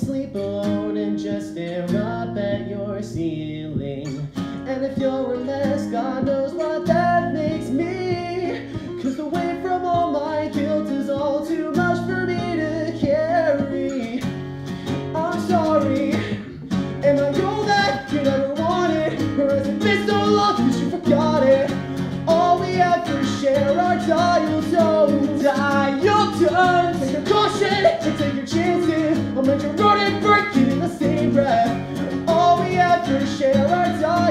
sleep alone and just stare up at your ceiling. And if you're a mess, God knows what that makes me, 'cause the weight from all my guilt is all too much for me to carry. I'm sorry, am I all that you never wanted? Or has it been so long since you forgot it? All we ever share are dial tones. Dial tones. Take a caution and take your chances. I'll make your road and break it in the same breath. All we ever share are dial tones.